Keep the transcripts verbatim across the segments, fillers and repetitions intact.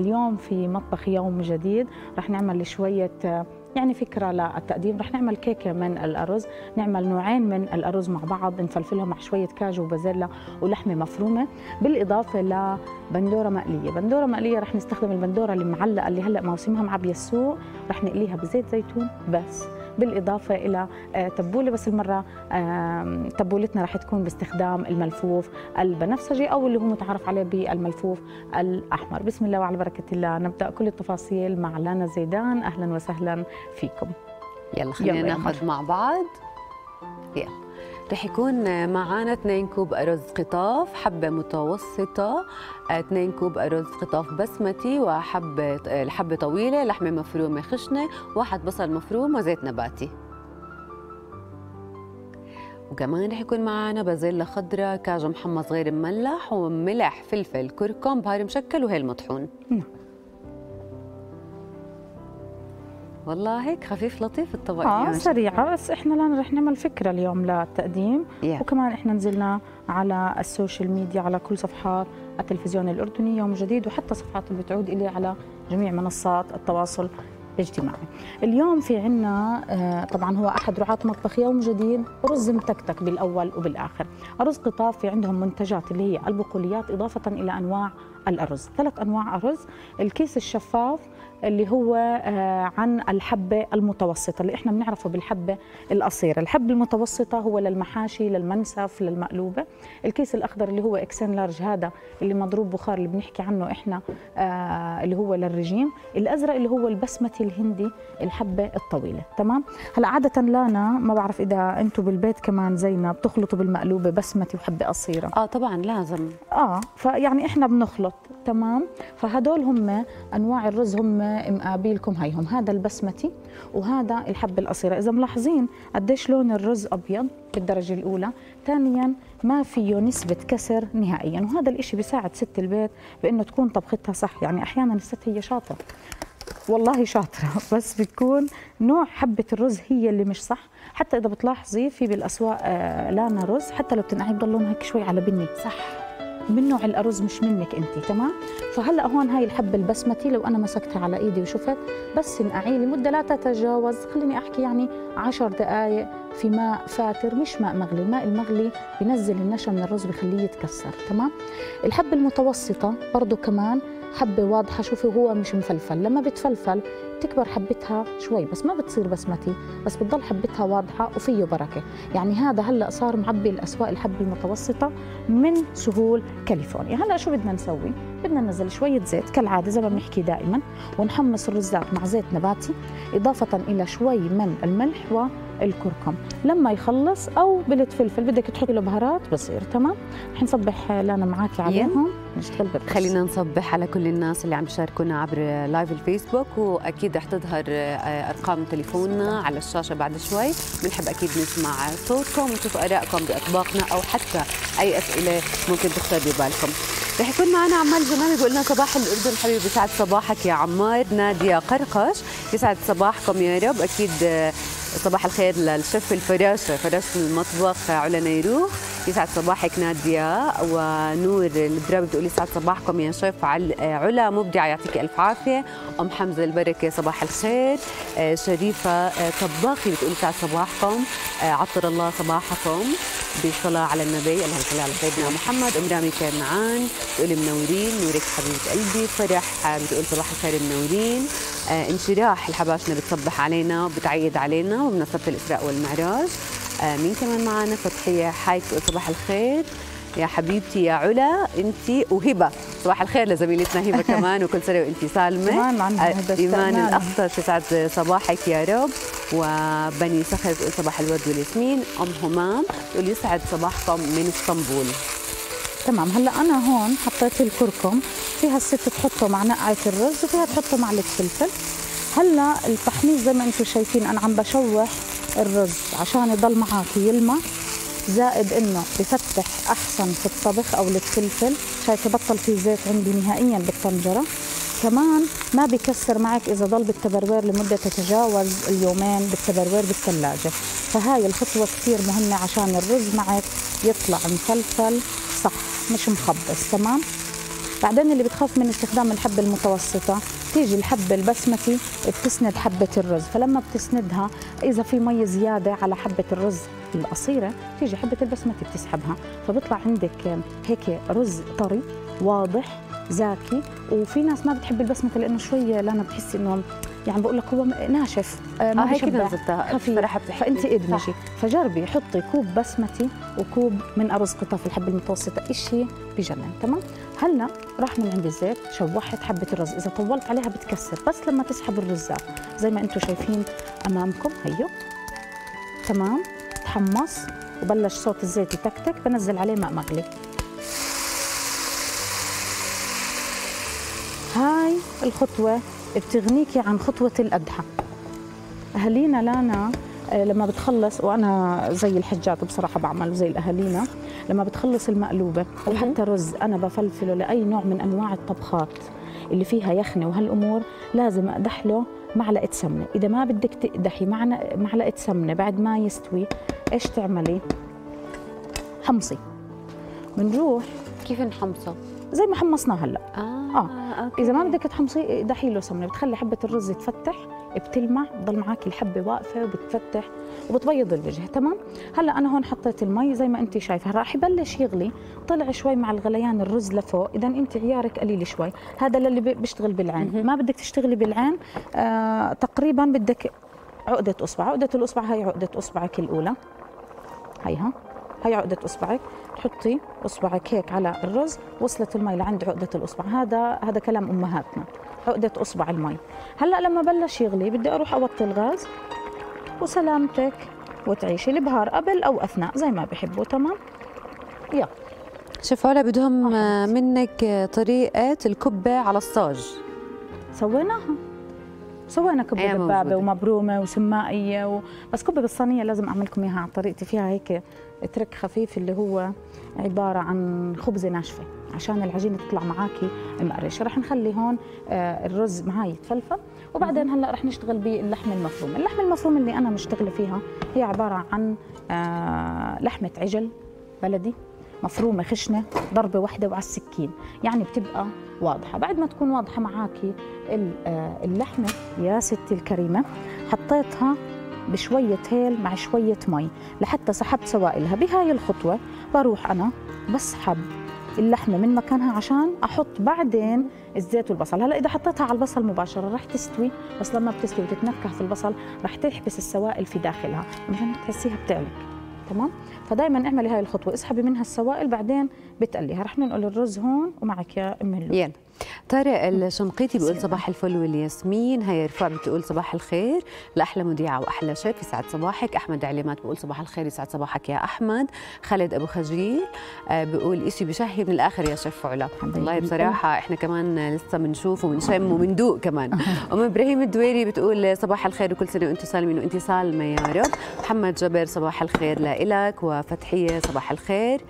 اليوم في مطبخ يوم جديد رح نعمل شوية يعني فكرة للتقديم. رح نعمل كيكة من الأرز، نعمل نوعين من الأرز مع بعض، نفلفلهم مع شوية كاجو وبازيلا ولحمة مفرومة، بالإضافة لبندورة مقلية. بندورة مقلية رح نستخدم البندورة المعلقة اللي هلأ موسمها معبية السوق، رح نقليها بزيت زيتون بس، بالإضافة إلى تبولة، بس المرة تبولتنا رح تكون باستخدام الملفوف البنفسجي أو اللي هو متعارف عليه بالملفوف الأحمر. بسم الله وعلى بركة الله نبدأ كل التفاصيل مع لانا زيدان. أهلا وسهلا فيكم. يلا خلينا ناخذ مع بعض. يلا رح يكون معانا اثنين كوب أرز قطاف، حبة متوسطة، اثنين كوب أرز قطاف بسمتي، وحبة الحبة طويلة، لحمة مفرومة خشنة، واحد بصل مفروم وزيت نباتي. وكمان رح يكون معانا بازيلا خضراء، كاجو محمص غير مملح، وملح، فلفل، كركم، بهار مشكل، وهيل مطحون. والله هيك خفيف لطيف الطبق. اه يعني سريعه، بس احنا الان رح نعمل فكره اليوم للتقديم. yeah. وكمان احنا نزلنا على السوشيال ميديا، على كل صفحات التلفزيون الاردني يوم جديد، وحتى صفحات اللي بتعود اليه على جميع منصات التواصل الاجتماعي. اليوم في عنا طبعا هو احد رعاة مطبخ يوم جديد رز متكتك بالاول وبالاخر. ارز قطاف في عندهم منتجات اللي هي البقوليات، اضافه الى انواع الارز، ثلاث انواع ارز. الكيس الشفاف اللي هو عن الحبه المتوسطه اللي احنا بنعرفه بالحبه القصيره، الحبه المتوسطه هو للمحاشي، للمنسف، للمقلوبه. الكيس الاخضر اللي هو اكسين لارج، هذا اللي مضروب بخار اللي بنحكي عنه احنا اللي هو للرجيم. الازرق اللي هو البسمتي الهندي، الحبه الطويله. تمام. هلا عاده لانا ما بعرف اذا انتم بالبيت كمان زينا بتخلطوا بالمقلوبه بسمتي وحبه قصيره. اه طبعا لازم. اه فيعني احنا بنخلط. تمام. فهدول هم انواع الرز، هم مقابيلكم هيهم، هذا البسمتي وهذا الحبه القصيره. اذا ملاحظين قديش لون الرز ابيض بالدرجه الاولى، ثانيا ما فيه نسبه كسر نهائيا، وهذا الشيء بيساعد ست البيت بانه تكون طبختها صح. يعني احيانا الست هي شاطره، والله شاطره، بس بتكون نوع حبه الرز هي اللي مش صح. حتى اذا بتلاحظي في بالاسواق لانا رز حتى لو بتنقعي بضل لونها هيك شوي على بني، صح من نوع الأرز مش منك أنت. تمام. فهلأ هون هاي الحبة البسمتي لو أنا مسكتها على إيدي وشفت، بس انقعي لمدة لا تتجاوز، خليني أحكي يعني عشر دقايق في ماء فاتر، مش ماء مغلي. الماء المغلي بنزل النشا من الرز بخليه يتكسر. تمام. الحبة المتوسطة برضو كمان حبة واضحة، شوفوا هو مش مفلفل، لما بتفلفل بتكبر حبتها شوي، بس ما بتصير بسمتي، بس بتضل حبتها واضحة وفيه بركة. يعني هذا هلأ صار معبي الأسواق الحبة المتوسطة من سهول كاليفورنيا. هلأ شو بدنا نسوي؟ بدنا ننزل شوية زيت كالعادة زي ما بنحكي دائما، ونحمص الرزات مع زيت نباتي، إضافة إلى شوي من الملح والكركم. لما يخلص أو بلت فلفل بدك تحطي له بهارات بصير. تمام. رح نصبح لانا معاكي عليهم. خلينا نصبح على كل الناس اللي عم يشاركونا عبر لايف الفيسبوك، واكيد رح تظهر ارقام تليفوننا على الشاشه بعد شوي. بنحب اكيد نسمع صوتكم ونشوف ارائكم باطباقنا، او حتى اي اسئله ممكن تخطر ببالكم. رح يكون معنا عمار جمال بيقول لنا صباح الاردن حبيبي. يسعد صباحك يا عمار. ناديه قرقش يسعد صباحكم يا رب. اكيد صباح الخير للشيف الفراشه، فراشه المطبخ علا نيروخ. يسعد صباحك ناديه. ونور الدراب بتقول يسعد صباحكم يا شيف علا مبدعه، يعطيك الف عافيه. ام حمزه البركه صباح الخير. شريفه طباخي بتقول يسعد صباحكم، عطر الله صباحكم بالصلاه على النبي، اللهم صل على سيدنا محمد. ام رامي كرمعان بتقولي منورين، نورك حبيبه قلبي. فرح بتقول صباح الخير منورين. انشراح الحباشنه بتصبح علينا وبتعيد علينا وبمناسبه الاسراء والمعراج. مين كمان معنا؟ فتحيه حايك بتقول صباح الخير يا حبيبتي يا علا انت وهبه. صباح الخير لزميلتنا هبه كمان، وكل سنه وانت سالمه. ايمان الاخطر يسعد صباحك يا رب. وبني سخر بتقول صباح الورد والياسمين. ام همام بتقول يسعد صباحكم من اسطنبول. تمام. هلا انا هون حطيت الكركم، فيها الست تحطه مع نقعه الرز، وفيها تحطه مع الفلفل. هلا التحميص زي ما انتم شايفين انا عم بشوح الرز عشان يضل معاكي يلمع، زائد انه بفتح احسن في الطبخ او الفلفل. شايفه بطل في زيت عندي نهائيا بالطنجره. كمان ما بكسر معك اذا ضل بالتبروير لمده تتجاوز اليومين بالتبروير بالثلاجه. فهاي الخطوه كثير مهمه عشان الرز معك يطلع مفلفل صح مش مخبص. تمام. بعدين اللي بتخاف من استخدام الحبة المتوسطة تيجي الحبة البسمتي بتسند حبة الرز، فلما بتسندها إذا في مي زيادة على حبة الرز القصيرة تيجي حبة البسمتي بتسحبها، فبيطلع عندك هيك رز طري واضح زاكي. وفي ناس ما بتحب البسمتي لأنه شوية لأنا بتحسي إنه يعني بقول لك هو ناشف ما هيك نزلتها بصراحه بتحبي، فانت ادمجي. فجربي حطي كوب بسمتي وكوب من ارز قطاف الحبه المتوسطه، اشي بجنن. تمام. هلا راح من عند الزيت شوحت حبه الرز، اذا طولت عليها بتكسر، بس لما تسحب الرزاف زي ما انتم شايفين امامكم هيو تمام تحمص وبلش صوت الزيت يتكتك، بنزل عليه ماء مغلي. هاي الخطوه بتغنيكي عن خطوة الأدحى. أهالينا لانا لما بتخلص، وأنا زي الحجات بصراحة بعمل زي الأهالينا، لما بتخلص المقلوبة وحتى رز أنا بفلفله لأي نوع من أنواع الطبخات اللي فيها يخنة وهالأمور لازم أدحله معلقة سمنة. إذا ما بدك تقدحي معلقة سمنة بعد ما يستوي إيش تعملي؟ حمصي. بنروح كيف نحمصه؟ زي ما حمصناه هلا. آه, اه إذا ما بدك تحمصي دحيله سمنة، بتخلي حبة الرز تفتح بتلمع، بضل معك الحبة واقفة وبتفتح وبتبيض الوجه. تمام. هلا أنا هون حطيت المي زي ما أنت شايفة، راح يبلش يغلي، طلع شوي مع الغليان الرز لفوق، إذا أنت عيارك قليل شوي. هذا للي بيشتغل بالعين، ما بدك تشتغلي بالعين آه تقريبا بدك عقدة أصبع، عقدة الأصبع هي عقدة أصبعك الأولى، هيها هي عقدة أصبعك، تحطي اصبعك هيك على الرز، وصلت المي لعند عقده الاصبع. هذا هذا كلام امهاتنا، عقده اصبع المي. هلا لما بلش يغلي بدي اروح اوطي الغاز، وسلامتك وتعيشي. البهار قبل او اثناء زي ما بحبوا. تمام. يلا شوف هلا بدهم منك طريقه الكبه على الصاج. سويناها سوينا كبه دبابه ومبرومه وسمائيه و... بس كبه بالصينيه لازم اعملكم اياها على طريقتي، فيها هيك ترك خفيف اللي هو عباره عن خبزه ناشفه عشان العجينه تطلع معاكي مقرشه. رح نخلي هون الرز معاي يتفلفل، وبعدين هلا رح نشتغل باللحمه المفرومه. اللحمه المفرومه اللي انا مشتغله فيها هي عباره عن لحمه عجل بلدي مفرومه خشنه، ضربه واحده وعلى السكين، يعني بتبقى واضحه. بعد ما تكون واضحه معاكي اللحمه يا ستي الكريمه، حطيتها بشوية هيل مع شوية مي لحتى سحبت سوائلها. بهاي الخطوة بروح أنا بسحب اللحمة من مكانها عشان أحط بعدين الزيت والبصل. هلا إذا حطيتها على البصل مباشرة رح تستوي، بس لما بتستوي وتتنكه في البصل رح تحبس السوائل في داخلها مشان تحسيها بتعلق. تمام. فدائما اعملي هاي الخطوه، اسحبي منها السوائل بعدين بتقليها. رح ننقل الرز هون ومعك يا ام اللو. يلا طارق الشنقيطي بيقول صباح الفل والياسمين. هي رفاع بتقول صباح الخير لاحلى مذيعه واحلى شيف، يسعد صباحك. احمد عليمات بيقول صباح الخير، يسعد صباحك يا احمد. خالد ابو خجيل بيقول شيء بشهي من الاخر يا شيف علا. والله بصراحه احنا كمان لسه بنشوف وبنشم وبندوق كمان. ام ابراهيم الدويري بتقول صباح الخير وكل سنه وانتم سالمين. وانت سالمه يا رب. محمد جبر صباح الخير لإلك، وفتحيه صباح الخير.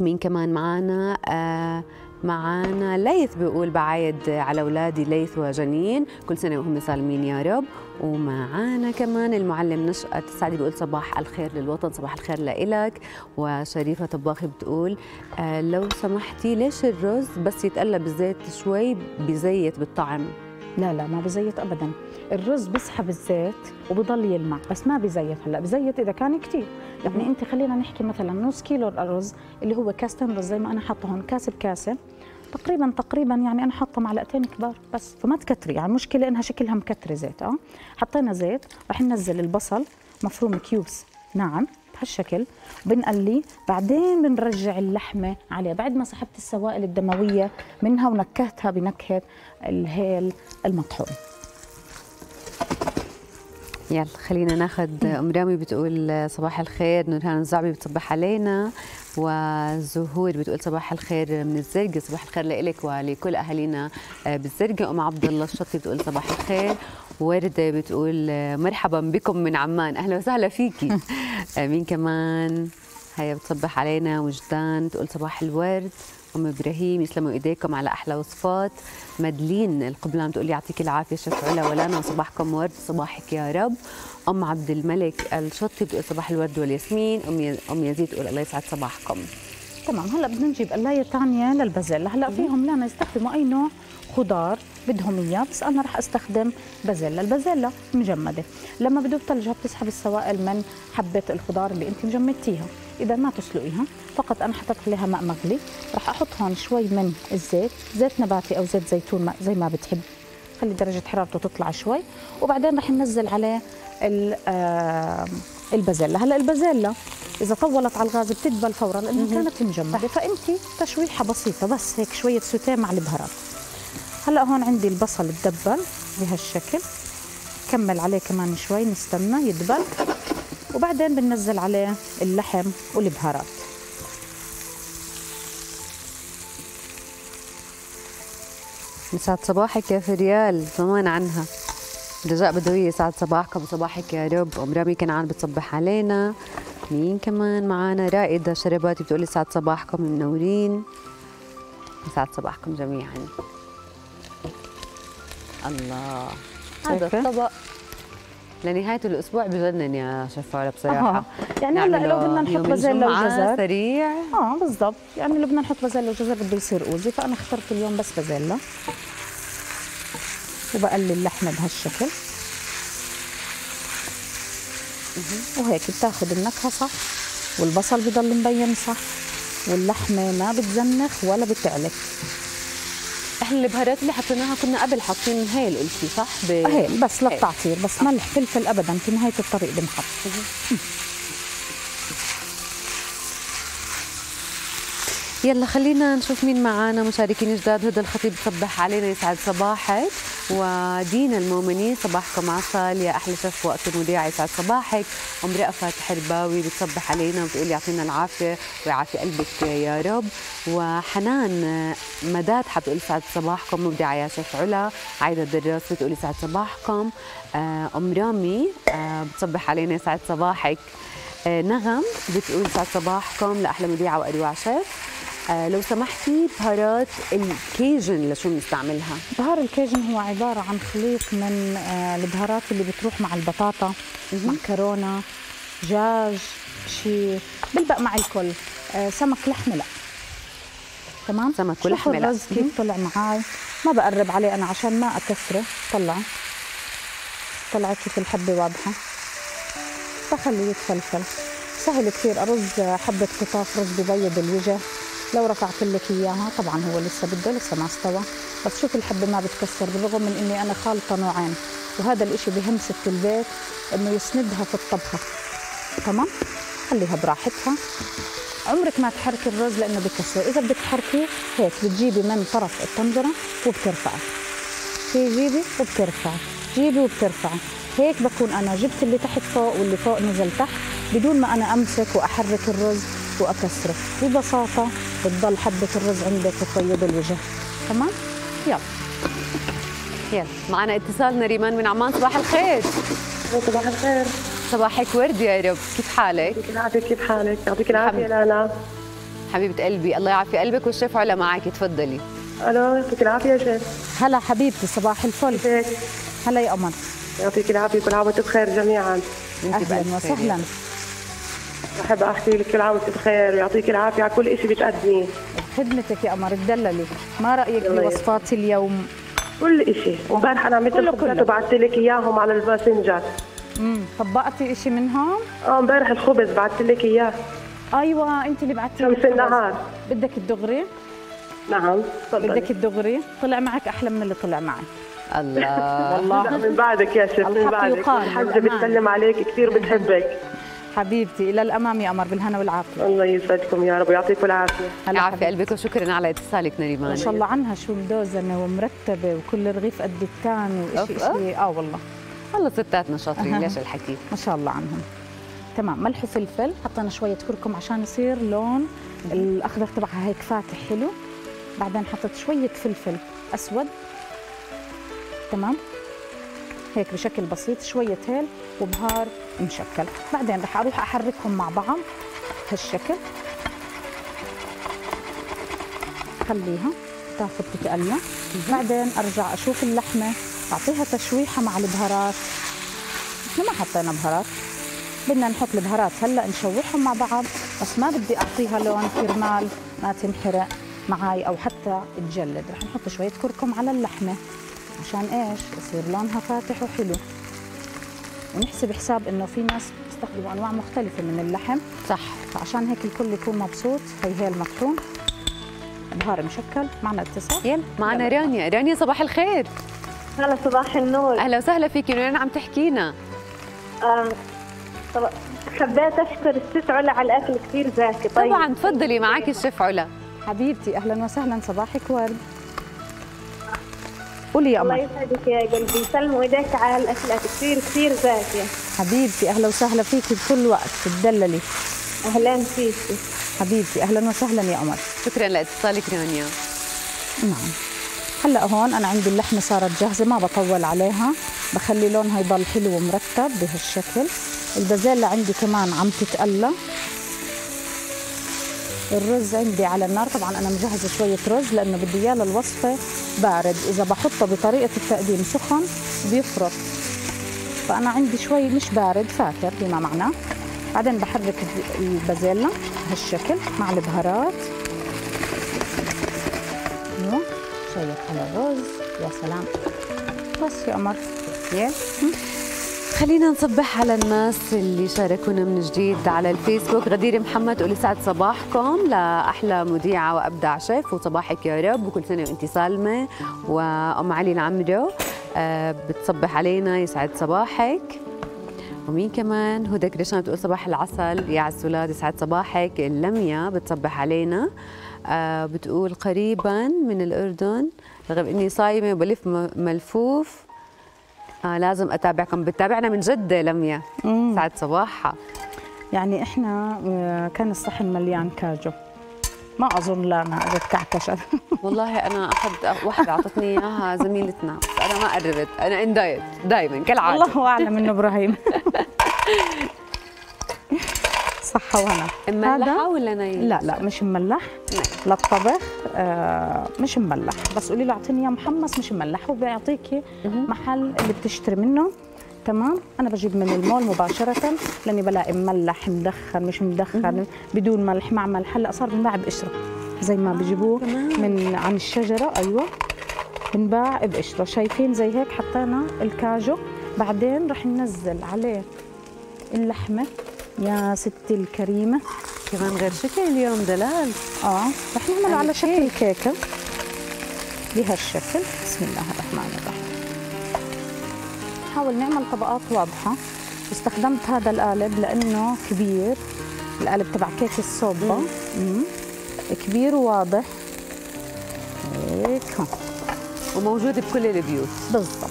مين كمان معانا؟ معانا ليث بيقول بعايد على اولادي ليث وجنين، كل سنه وهم سالمين يا رب. ومعانا كمان المعلم نشأة السعدي بيقول صباح الخير للوطن، صباح الخير لإلك. وشريفه طباخي بتقول لو سمحتي ليش الرز بس يتقلب بالزيت شوي بزيت بالطعم؟ لا لا ما بزيت ابدا، الرز بسحب الزيت وبضل يلمع بس ما بزيت. هلا بزيت اذا كان كثير، يعني انت خلينا نحكي مثلا نص كيلو الرز اللي هو كاستين رز زي ما انا حاطه هون، كاسه بكاسه تقريبا تقريبا، يعني انا حاطه معلقتين كبار بس، فما تكتري. يعني المشكله انها شكلها مكتره زيت. اه حطينا زيت، رح ننزل البصل مفروم كيوبس ناعم بهالشكل، بنقليه بعدين بنرجع اللحمه عليه بعد ما سحبت السوائل الدمويه منها ونكهتها بنكهه الهيل المطحون. يلا خلينا ناخذ ام رامي بتقول صباح الخير. نورهان الزعبي بتصبح علينا، وزهور بتقول صباح الخير من الزرقاء، صباح الخير لإلك ولكل اهالينا بالزرقاء. ام عبد الله الشطي بتقول صباح الخير. ورده بتقول مرحبا بكم من عمان، اهلا وسهلا فيكي. مين كمان؟ هيا بتصبح علينا وجدان بتقول صباح الورد. ام ابراهيم يسلموا ايديكم على احلى وصفات. مدلين القبلان بتقول يعطيك العافيه شيف علا ولانا، وصباحكم ورد، صباحك يا رب. ام عبد الملك الشطي بتقول صباح الورد والياسمين. ام ام يزيد تقول الله يسعد صباحكم. تمام. هلا بدنا نجيب قلايه ثانيه للبازل. هلا فيهم لانا يستخدموا اي نوع خضار بدهم اياه، بس انا رح استخدم بازيلا، البازيلا مجمده، لما بدوب ثلجها بتسحب السوائل من حبه الخضار اللي انت مجمدتيها، اذا ما تسلقيها، فقط انا حطيت عليها ماء مغلي، رح احط هون شوي من الزيت، زيت نباتي او زيت زيتون زي ما بتحب، خلي درجه حرارته تطلع شوي، وبعدين رح ننزل عليه البازيلا. هلا البازيلا إذا طولت على الغاز بتدبل فورا لأنها كانت مجمدة، فأنت تشويحة بسيطة بس هيك شوية سوتيه مع البهارات. هلا هون عندي البصل اتدبل بهالشكل، كمل عليه كمان شوي، نستنى يدبل وبعدين بننزل عليه اللحم والبهارات. يسعد صباحك يا فريال، طمان عنها رجاء بدوية. يسعد صباحكم، صباحك يا رب. أم رامي كنعان بتصبح علينا. مين كمان معانا؟ رائدة شرباتي بتقول لي سعد صباحكم منورين. سعد صباحكم جميعا. الله، هذا الطبق لنهاية الأسبوع بجنن يا شفارة بصراحة. آه. يعني هلا لو بدنا نحط بازيلا وجزر سريع. اه بالضبط، يعني لو بدنا نحط بازيلا وجزر بده يصير أوزي، فأنا اخترت اليوم بس بازيلا. وبقلي اللحمة بهالشكل. وهيك بتاخذ النكهه صح، والبصل بضل مبين صح، واللحمه ما بتزنخ ولا بتعلق. احنا البهارات اللي حطيناها كنا قبل حاطين هيل، قلتي صح؟ هيل بس للتعطير، بس ملح فلفل ابدا في نهايه الطريق بنحط. يلا خلينا نشوف مين معانا مشاركين جداد. هدى الخطيب صبح علينا، يسعد صباحك. ودينا المؤمنين صباحكم عسل يا احلى شف وقت المذياع، يسعد صباحك. ام رأفت حرباوي بتصبح علينا وبتقول يعطينا العافيه ويعافي قلبك يا رب. وحنان مداد حبتقول يسعد صباحكم، مبدعه يا شف علا. عايده الدراس بتقول يسعد صباحكم. ام رامي بتصبح علينا، يسعد صباحك. نغم بتقول يسعد صباحكم لاحلى مذيعه واروع شف. آه لو سمحتي، بهارات الكيجن لشو بنستعملها؟ بهار الكيجن هو عباره عن خليط من آه البهارات اللي بتروح مع البطاطا، معكرونه، دجاج، شيء بلبق مع الكل. آه سمك لحمه لا. تمام؟ سمك ولحمه لا. الرز كيف طلع معي؟ ما بقرب عليه انا عشان ما اكسره، طلع طلعت كيف الحبه واضحه. بخليه يتفلفل، سهل كثير. ارز حبه قطاف، رز ببيض الوجه، لو رفعت لك اياها طبعا هو لسه بده، لسه ما استوى، بس شوف الحبه ما بتكسر، بالرغم من اني انا خالطه نوعين، وهذا الاشي بهم ست البيت انه يسندها في الطبخه. تمام؟ خليها براحتها، عمرك ما تحركي الرز لانه بكسر، اذا بدك تحركيه هيك بتجيبي من طرف الطنجره وبترفعي، تجيبي وبترفعي، جيبي وبترفعي، هيك بكون انا جبت اللي تحت فوق واللي فوق نزل تحت بدون ما انا امسك واحرك الرز واكسره. ببساطه بتضل حبه الرز عندك وتطيب الوجه. تمام؟ يلا يلا معنا اتصالنا ريمان من عمان. صباح الخير. صباح الخير. صباحك ورد يا رب، كيف حالك؟ يعطيك العافيه. كيف حالك؟ يعطيك العافيه لانا حبيبه قلبي، الله يعافي قلبك. والشيف علا معك، تفضلي. الو، يعطيك العافيه يا شيف. هلا حبيبتي، صباح الفل. كيفك؟ هلا يا قمر. يعطيك العافيه، كل عام وانتم بخير جميعا. اهلا وسهلا. بحب احكي لك كل عام وانت بخير، ويعطيك العافيه على كل شيء بتقدميه. خدمتك يا قمر، تدللي، ما رايك بوصفاتي اليوم؟ كل شيء، وامبارح انا عملت الخبزات وبعثت لك اياهم على الماسنجر. امم طبقتي شيء منهم؟ اه امبارح الخبز بعثت لك اياه. ايوه انت اللي بعثتي لي. شمس النهار. بدك الدغري؟ نعم تفضلي. بدك الدغري؟ طلع معك احلى من اللي طلع معي. الله والله من بعدك يا شيخ، من بعدك. الحاجه بتسلم عليك كثير، بتحبك. حبيبتي، الى الامام يا قمر، بالهنا والعافيه. الله يسعدكم يا رب ويعطيكم العافيه. يعافي قلبك، وشكرا على اتصالك نريمان. ما شاء الله عنها، شو مدوزنه ومرتبه وكل رغيف قد الثاني وشيء شيء. اه والله والله ستاتنا شاطرين. أه. ليش الحكي؟ ما شاء الله عنهم. تمام، ملح وفلفل، حطينا شويه كركم عشان يصير لون الاخضر تبعها هيك فاتح حلو، بعدين حطيت شويه فلفل اسود. تمام؟ هيك بشكل بسيط، شوية هيل وبهار مشكل، بعدين رح أروح أحركهم مع بعض هالشكل، خليها تاخذ تتقلى، بعدين أرجع أشوف اللحمة، أعطيها تشويحة مع البهارات. إحنا ما حطينا بهارات، بدنا نحط البهارات هلا نشوحهم مع بعض بس ما بدي اعطيها لون كرمال ما تنحرق معي او حتى تجلد. رح نحط شويه كركم على اللحمه عشان ايش؟ يصير لونها فاتح وحلو. ونحسب حساب انه في ناس بيستخدموا انواع مختلفه من اللحم، صح؟ فعشان هيك الكل يكون مبسوط. هي هي المطحون بهار مشكل. معنا اتصال، يلا معنا رانيا. رانيا صباح الخير. هلا صباح النور. اهلا وسهلا فيكي. رانيا عم تحكينا. آه. طب حبيت اشكر الست علا على الاكل كثير زاكي. طيب طبعا تفضلي، معك الشيف علا حبيبتي. اهلا وسهلا، صباحك ورد. قولي يا قمر. الله يسعدك يا قلبي، سلموا ايديك على الاكلات كثير كثير زاكيه. حبيبتي اهلا وسهلا فيكي بكل وقت، تدللي. اهلا فيكي حبيبتي، اهلا وسهلا يا قمر. شكرا لاتصالك رانيا. نعم. هلا هون انا عندي اللحمه صارت جاهزه، ما بطول عليها، بخلي لونها يضل حلو ومرتب بهالشكل. البازيلا عندي كمان عم تتقلى. الرز عندي على النار، طبعا انا مجهزه شويه رز لانه بدي اياه للوصفه بارد، اذا بحطه بطريقه التقديم سخن بيفرط، فانا عندي شوي مش بارد فاتر بما معناه. بعدين بحرك البازيلا بهالشكل مع البهارات. ايوه شويه على الرز. يا سلام، بس يا قمر. خلينا نصبح على الناس اللي شاركونا من جديد على الفيسبوك. غدير محمد تقول يسعد صباحكم لاحلى مذيعه وابدع شيف، وصباحك يا رب وكل سنه وانت سالمه. وام علي العمرو أه بتصبح علينا، يسعد صباحك. ومين كمان؟ هدى كريشان بتقول صباح العسل يا عسولاد، يسعد صباحك. اللميا بتصبح علينا، أه بتقول قريبا من الاردن رغم اني صايمه وبلف ملفوف. آه لازم اتابعكم. بتتابعنا من جده لميا، سعد صباحها. يعني احنا كان الصحن مليان كاجو، ما اظن لانا اجت كعكشت. والله انا اخذت وحده اعطتني اياها زميلتنا، بس انا ما قربت، انا ان دايت دائما كالعاده. الله اعلم انه ابراهيم. صحة. وانا مملحة ولا نايمة؟ لا لا مش مملح للطبخ. آه مش مملح، بس قولي له اعطيني اياه محمص مش مملح، وبيعطيكي محل اللي بتشتري منه. تمام. انا بجيب من المول مباشرة لاني بلاقي مملح مدخن مش مدخن بدون ملح مع ملح. هلا صار بنباع بقشرة زي ما بجيبوه من عن الشجرة. ايوه بنباع بقشرة. شايفين زي هيك حطينا الكاجو، بعدين رح ننزل عليه اللحمة. يا ستي الكريمة، كمان غير شكل اليوم دلال. اه رح نعمل على شكل كيكة بهالشكل. بسم الله الرحمن الرحيم. نحاول نعمل طبقات واضحة. استخدمت هذا القالب لأنه كبير، القالب تبع كيكة الصوبة كبير وواضح هيك وموجود بكل البيوت. بالضبط.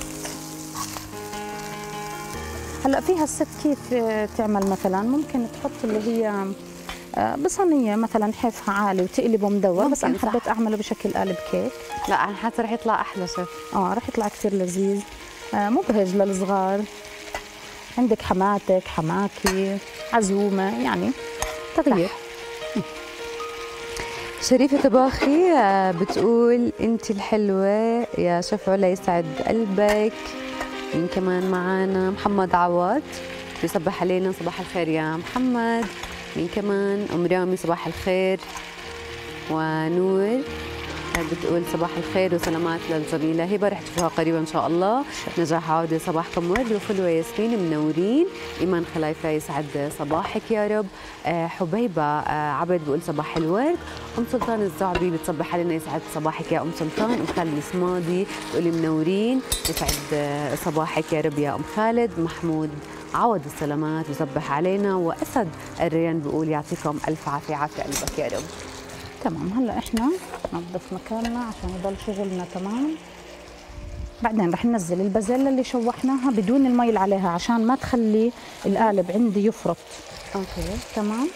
هلا فيها الست كيف تعمل، مثلا ممكن تحط اللي هي بصينيه مثلا حيفها عالي وتقلبه مدور، بس انا حبيت اعمله بشكل قالب كيك. لا انا حاسه رح يطلع احلى شيف. اه رح يطلع كثير لذيذ مبهج للصغار. عندك حماتك حماكي عزومه، يعني تغيير. شريفه طباخي بتقول انت الحلوه يا شيف علا، يسعد قلبك. مين كمان معانا؟ محمد عواد بيصبح علينا، صباح الخير يا محمد. مين كمان؟ ام رامي صباح الخير. ونور بتقول صباح الخير وسلامات للجميله هبه، رح تشوفها قريبا ان شاء الله. نجاح عوده صباحكم ورد. وخلوه ياسمين منورين. ايمان خلايفه يسعد صباحك يا رب. حبيبه عبد بتقول صباح الورد. ام سلطان الزعبي بتصبح علينا، يسعد صباحك يا ام سلطان. ام خالد السماضي بتقولي منورين، يسعد صباحك يا رب يا ام خالد. محمود عوض السلامات بصبح علينا. واسد الريان بيقول يعطيكم الف عافيه، عافيه قلبك يا رب. تمام. هلا احنا ننظف مكاننا عشان يضل شغلنا تمام. بعدين رح ننزل البازيلا اللي شوحناها بدون المي اللي عليها عشان ما تخلي القالب عندي يفرط. اوكي تمام.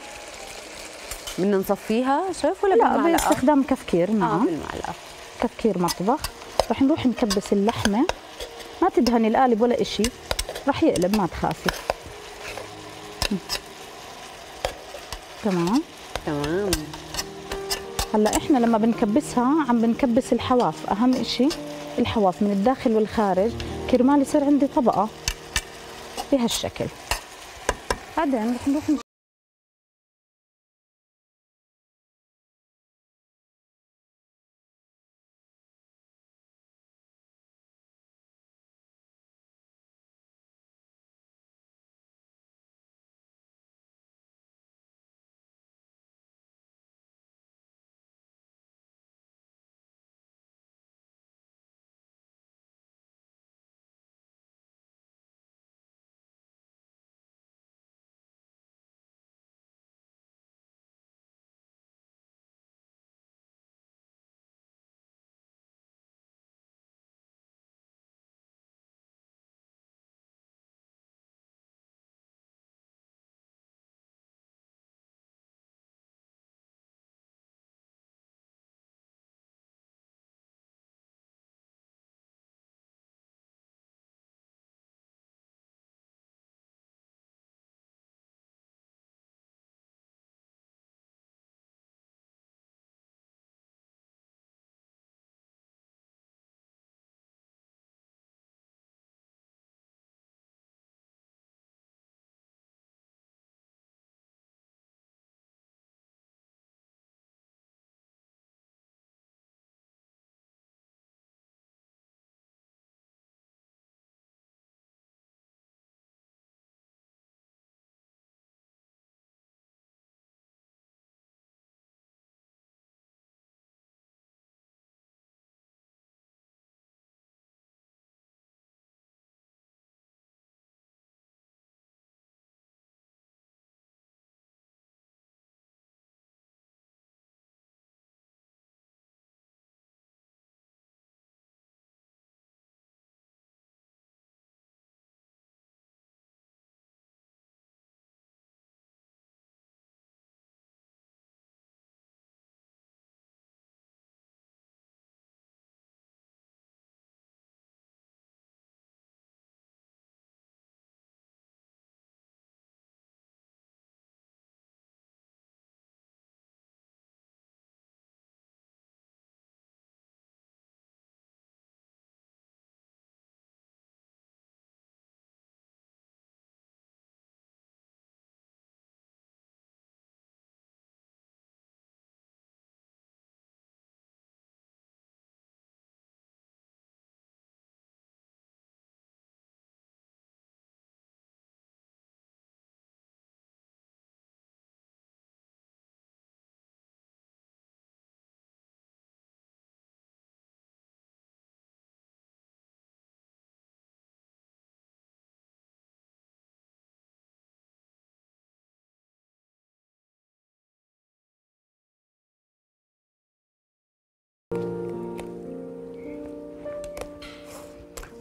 بدنا نصفيها شايف ولا لا؟ باستخدام كفكير. نعم. آه بالمعلقه. كفكير مطبخ. رح نروح نكبس اللحمه، ما تدهني القالب ولا إشي، رح يقلب ما تخافي. تمام تمام. هلا احنا لما بنكبسها عم بنكبس الحواف، اهم اشي الحواف من الداخل والخارج كرمال يصير عندي طبقه بهالشكل. بعدين رح نروح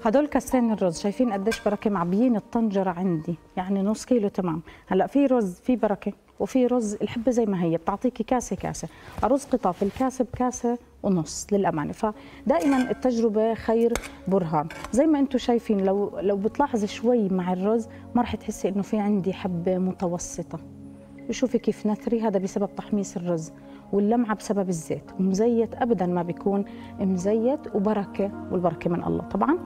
هدول كاسين الرز، شايفين قديش بركه معبيين الطنجره عندي، يعني نص كيلو تمام. هلا في رز في بركه وفي رز الحبه زي ما هي بتعطيكي كاسه كاسه، ارز قطاف الكاسه بكاسه ونص للامانه، فدائما التجربه خير برهان. زي ما انتم شايفين لو لو بتلاحظي شوي مع الرز ما رح تحسي انه في عندي حبه متوسطه. شوفي كيف نثري، هذا بسبب تحميص الرز واللمعه بسبب الزيت، ومزيت ابدا ما بيكون مزيت، وبركه والبركه من الله طبعا.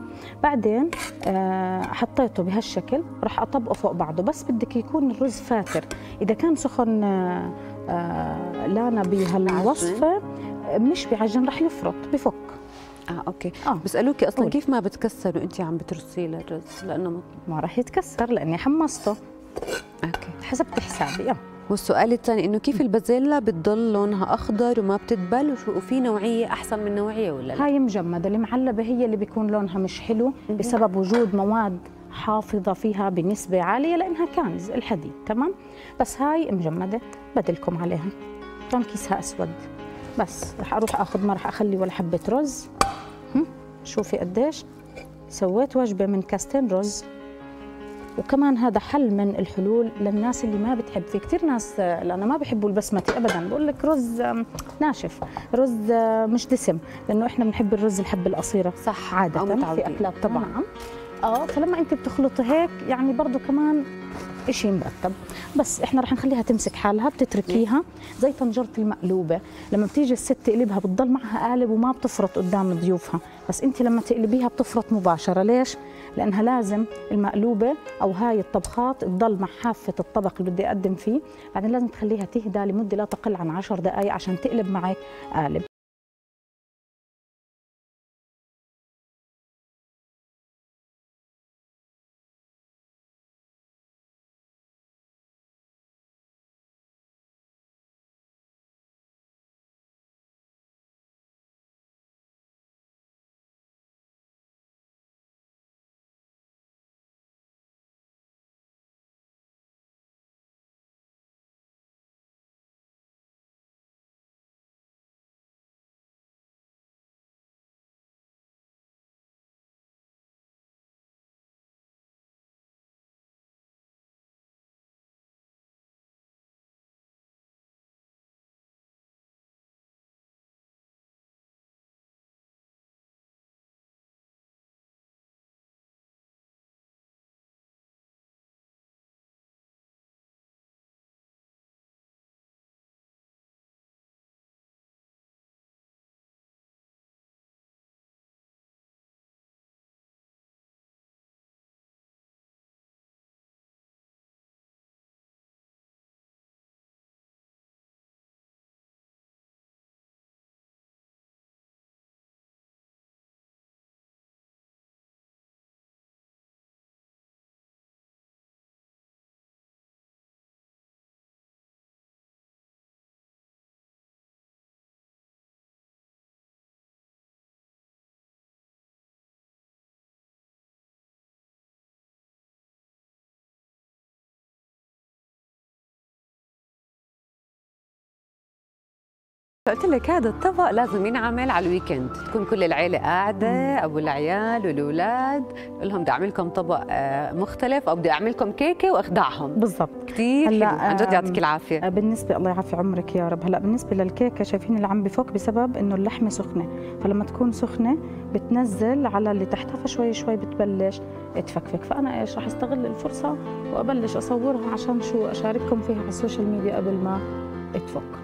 بعدين آه حطيته بهالشكل رح اطبقه فوق بعضه، بس بدك يكون الرز فاتر. اذا كان سخن آه آه لانا بهالوصفه مش بعجن رح يفرط بفك. اه اوكي آه. بسالوكي اصلا كيف ما بتكسر وانت عم بترصي الرز؟ لانه ما, ما رح يتكسر لاني حمصته. اوكي حسبت حسابي. اه والسؤال الثاني انه كيف البازيلا بتضل لونها اخضر وما بتدبل، وفي نوعيه احسن من نوعيه ولا لا؟ هاي مجمده، المعلبه هي اللي بيكون لونها مش حلو بسبب وجود مواد حافظه فيها بنسبه عاليه لانها كنز الحديد، تمام؟ بس هاي مجمده بدلكم عليها، كان كيسها اسود. بس رح اروح اخذ، ما رح اخلي ولا حبه رز. شوفي قديش سويت وجبه من كاستين رز. وكمان هذا حل من الحلول للناس اللي ما بتحب، في كثير ناس لأنه ما بحبوا البسمتي ابدا، بقول لك رز ناشف، رز مش دسم، لانه احنا بنحب الرز الحبه القصيره صح عاده في اكلات طبعا. اه فلما انت بتخلطي هيك يعني برضه كمان شيء مرتب، بس احنا رح نخليها تمسك حالها، بتتركيها زي طنجره المقلوبه، لما بتيجي الست تقلبها بتضل معها قالب وما بتفرط قدام ضيوفها، بس انت لما تقلبيها بتفرط مباشره. ليش؟ لانها لازم المقلوبه او هاي الطبخات تضل مع حافه الطبق اللي بدي اقدم فيه، بعدين لازم تخليها تهدى لمده لا تقل عن عشر دقائق عشان تقلب معك قالب. قلت لك هذا الطبق لازم ينعمل على الويكند، تكون كل العيله قاعده، ابو العيال والاولاد، اقول لهم بدي اعمل لكم طبق مختلف او بدي اعمل لكم كيكه واخدعهم. بالضبط كثير حلو عن جد، يعطيك العافيه. بالنسبه الله يعافي عمرك يا رب. هلا بالنسبه للكيكه شايفين اللي عم بفك بسبب انه اللحمه سخنه، فلما تكون سخنه بتنزل على اللي تحتها فشوي شوي بتبلش تفكفك، فانا ايش رح استغل الفرصه وابلش اصورها عشان شو اشارككم فيها على السوشيال ميديا قبل ما تفك.